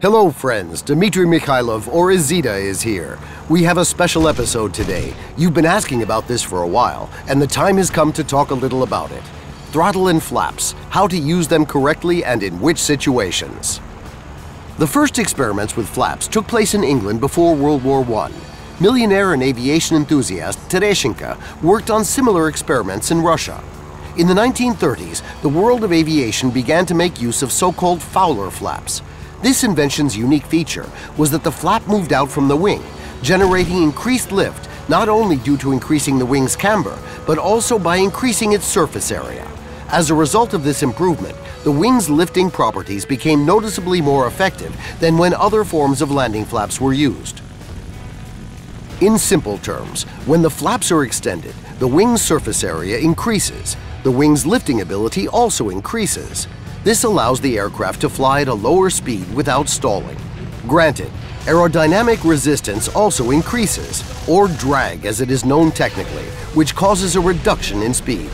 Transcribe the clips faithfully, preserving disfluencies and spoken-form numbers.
Hello friends, Dmitry Mikhailov, or Ezida, is here. We have a special episode today. You've been asking about this for a while, and the time has come to talk a little about it. Throttle and flaps, how to use them correctly and in which situations. The first experiments with flaps took place in England before World War One. Millionaire and aviation enthusiast Tereshinka worked on similar experiments in Russia. In the nineteen thirties, the world of aviation began to make use of so-called Fowler flaps. This invention's unique feature was that the flap moved out from the wing, generating increased lift not only due to increasing the wing's camber, but also by increasing its surface area. As a result of this improvement, the wing's lifting properties became noticeably more effective than when other forms of landing flaps were used. In simple terms, when the flaps are extended, the wing's surface area increases. The wing's lifting ability also increases. This allows the aircraft to fly at a lower speed without stalling. Granted, aerodynamic resistance also increases, or drag as it is known technically, which causes a reduction in speed.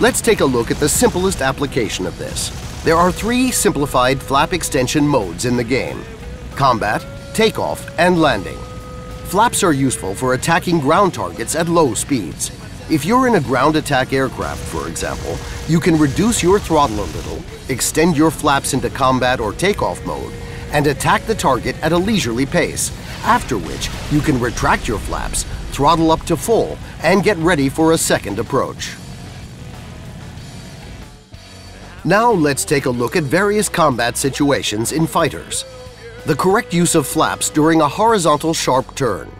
Let's take a look at the simplest application of this. There are three simplified flap extension modes in the game: combat, takeoff, and landing. Flaps are useful for attacking ground targets at low speeds. If you're in a ground attack aircraft, for example, you can reduce your throttle a little, extend your flaps into combat or takeoff mode, and attack the target at a leisurely pace, after which you can retract your flaps, throttle up to full, and get ready for a second approach. Now let's take a look at various combat situations in fighters. The correct use of flaps during a horizontal sharp turn.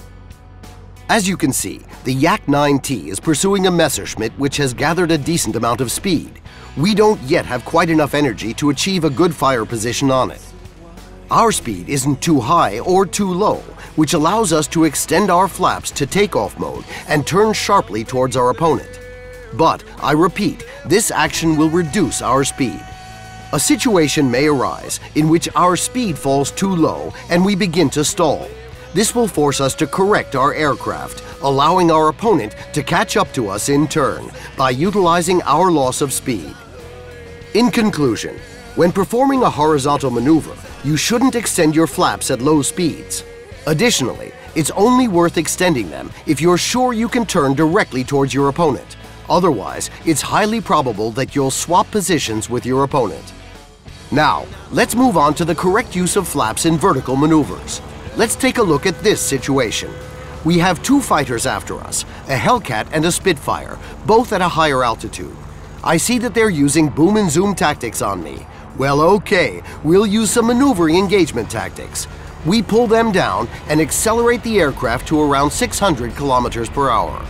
As you can see, the Yak nine T is pursuing a Messerschmitt which has gathered a decent amount of speed. We don't yet have quite enough energy to achieve a good fire position on it. Our speed isn't too high or too low, which allows us to extend our flaps to takeoff mode and turn sharply towards our opponent. But, I repeat, this action will reduce our speed. A situation may arise in which our speed falls too low and we begin to stall. This will force us to correct our aircraft, allowing our opponent to catch up to us in turn by utilizing our loss of speed. In conclusion, when performing a horizontal maneuver, you shouldn't extend your flaps at low speeds. Additionally, it's only worth extending them if you're sure you can turn directly towards your opponent. Otherwise, it's highly probable that you'll swap positions with your opponent. Now, let's move on to the correct use of flaps in vertical maneuvers. Let's take a look at this situation. We have two fighters after us, a Hellcat and a Spitfire, both at a higher altitude. I see that they're using boom and zoom tactics on me. Well, okay, we'll use some maneuvering engagement tactics. We pull them down and accelerate the aircraft to around six hundred kilometers per hour.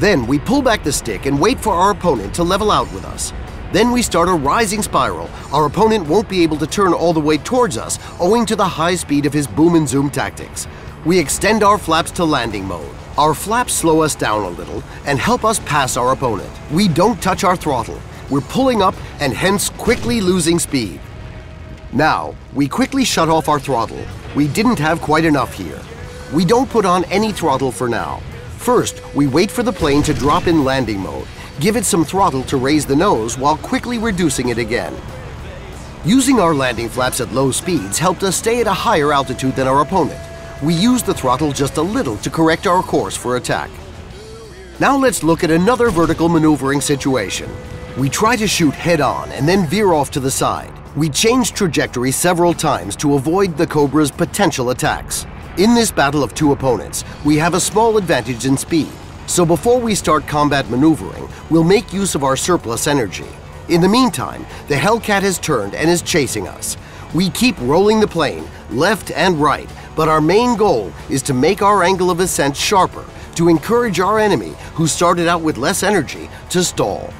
Then we pull back the stick and wait for our opponent to level out with us. Then we start a rising spiral. Our opponent won't be able to turn all the way towards us owing to the high speed of his boom and zoom tactics. We extend our flaps to landing mode. Our flaps slow us down a little and help us pass our opponent. We don't touch our throttle. We're pulling up and hence quickly losing speed. Now, we quickly shut off our throttle. We didn't have quite enough here. We don't put on any throttle for now. First, we wait for the plane to drop in landing mode. Give it some throttle to raise the nose while quickly reducing it again. Using our landing flaps at low speeds helped us stay at a higher altitude than our opponent. We used the throttle just a little to correct our course for attack. Now let's look at another vertical maneuvering situation. We try to shoot head-on and then veer off to the side. We change trajectory several times to avoid the Cobra's potential attacks. In this battle of two opponents, we have a small advantage in speed. So before we start combat maneuvering, we'll make use of our surplus energy. In the meantime, the Hellcat has turned and is chasing us. We keep rolling the plane, left and right, but our main goal is to make our angle of ascent sharper, to encourage our enemy, who started out with less energy, to stall.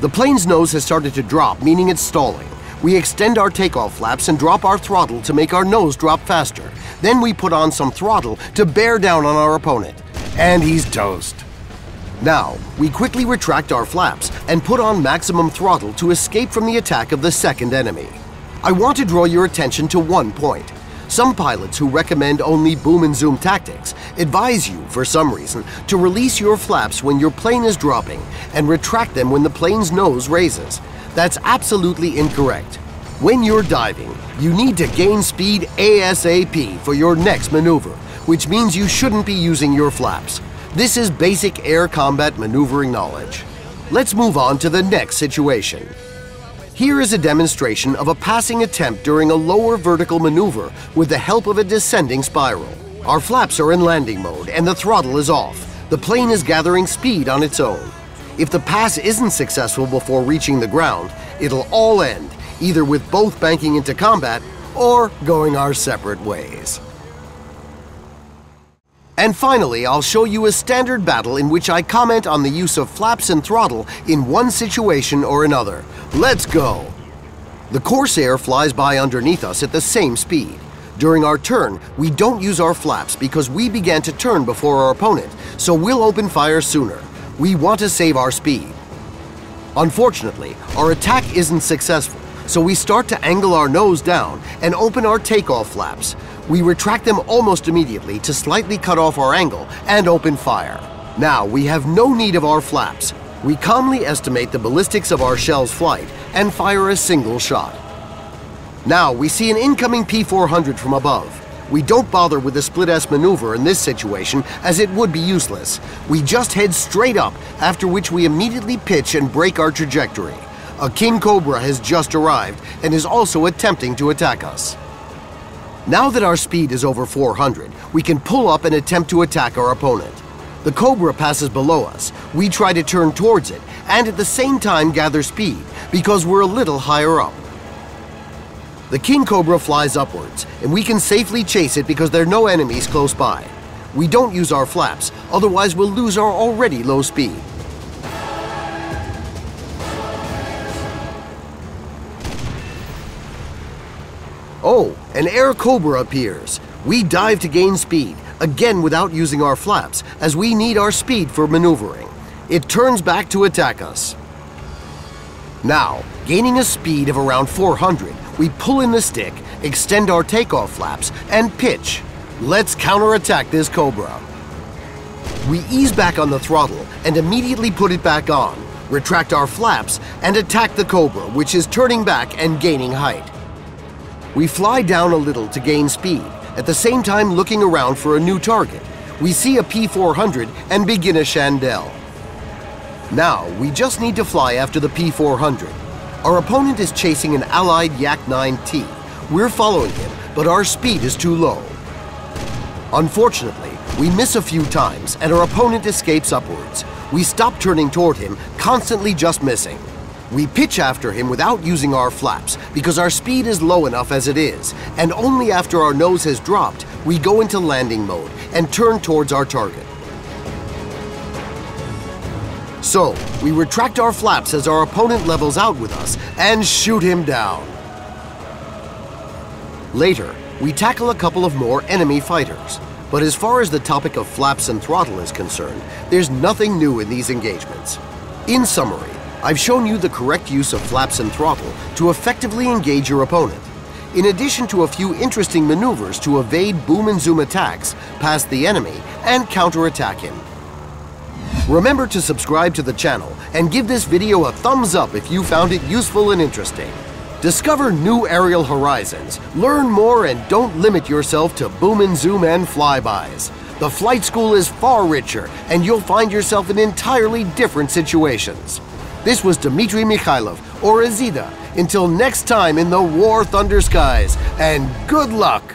The plane's nose has started to drop, meaning it's stalling. We extend our takeoff flaps and drop our throttle to make our nose drop faster. Then we put on some throttle to bear down on our opponent. And he's toast. Now, we quickly retract our flaps and put on maximum throttle to escape from the attack of the second enemy. I want to draw your attention to one point. Some pilots who recommend only boom and zoom tactics advise you, for some reason, to release your flaps when your plane is dropping and retract them when the plane's nose raises. That's absolutely incorrect. When you're diving, you need to gain speed ASAP for your next maneuver, which means you shouldn't be using your flaps. This is basic air combat maneuvering knowledge. Let's move on to the next situation. Here is a demonstration of a passing attempt during a lower vertical maneuver with the help of a descending spiral. Our flaps are in landing mode and the throttle is off. The plane is gathering speed on its own. If the pass isn't successful before reaching the ground, it'll all end, either with both banking into combat or going our separate ways. And finally, I'll show you a standard battle in which I comment on the use of flaps and throttle in one situation or another. Let's go! The Corsair flies by underneath us at the same speed. During our turn, we don't use our flaps because we began to turn before our opponent, so we'll open fire sooner. We want to save our speed. Unfortunately, our attack isn't successful, so we start to angle our nose down and open our takeoff flaps. We retract them almost immediately to slightly cut off our angle and open fire. Now we have no need of our flaps. We calmly estimate the ballistics of our shell's flight and fire a single shot. Now we see an incoming P four hundred from above. We don't bother with the split-S maneuver in this situation as it would be useless. We just head straight up, after which we immediately pitch and break our trajectory. A King Cobra has just arrived and is also attempting to attack us. Now that our speed is over four hundred, we can pull up and attempt to attack our opponent. The Cobra passes below us, we try to turn towards it, and at the same time gather speed, because we're a little higher up. The King Cobra flies upwards, and we can safely chase it because there are no enemies close by. We don't use our flaps, otherwise we'll lose our already low speed. Oh, an Air Cobra appears. We dive to gain speed, again without using our flaps, as we need our speed for maneuvering. It turns back to attack us. Now, gaining a speed of around four hundred, we pull in the stick, extend our takeoff flaps, and pitch. Let's counterattack this Cobra. We ease back on the throttle and immediately put it back on, retract our flaps, and attack the Cobra, which is turning back and gaining height. We fly down a little to gain speed, at the same time looking around for a new target. We see a P four hundred and begin a chandelle. Now, we just need to fly after the P four hundred. Our opponent is chasing an allied Yak nine T. We're following him, but our speed is too low. Unfortunately, we miss a few times and our opponent escapes upwards. We stop turning toward him, constantly just missing. We pitch after him without using our flaps because our speed is low enough as it is, and only after our nose has dropped, we go into landing mode and turn towards our target. So, we retract our flaps as our opponent levels out with us and shoot him down. Later, we tackle a couple of more enemy fighters, but as far as the topic of flaps and throttle is concerned, there's nothing new in these engagements. In summary, I've shown you the correct use of flaps and throttle to effectively engage your opponent. In addition to a few interesting maneuvers to evade boom and zoom attacks, pass the enemy, and counterattack him. Remember to subscribe to the channel and give this video a thumbs up if you found it useful and interesting. Discover new aerial horizons, learn more, and don't limit yourself to boom and zoom and flybys. The flight school is far richer and you'll find yourself in entirely different situations. This was Dmitry Mikhailov, or Ezida. Until next time in the War Thunder skies, and good luck!